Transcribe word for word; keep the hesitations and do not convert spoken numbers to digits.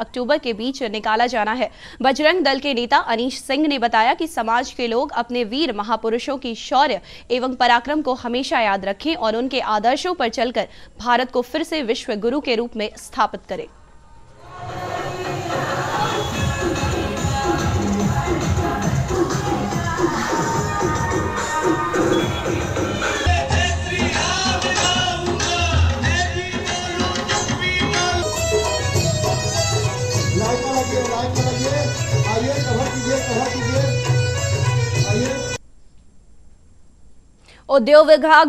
अक्टूबर के बीच निकाला जाना है। बजरंग दल के नेता अनिश सिंह ने बताया कि समाज के लोग अपने वीर महापुरुषों की शौर्य एवं पराक्रम को हमेशा याद रखें और उनके आदर्शों पर चलकर भारत को फिर से विश्व गुरु के रूप में स्थापित करें। उद्योग विभाग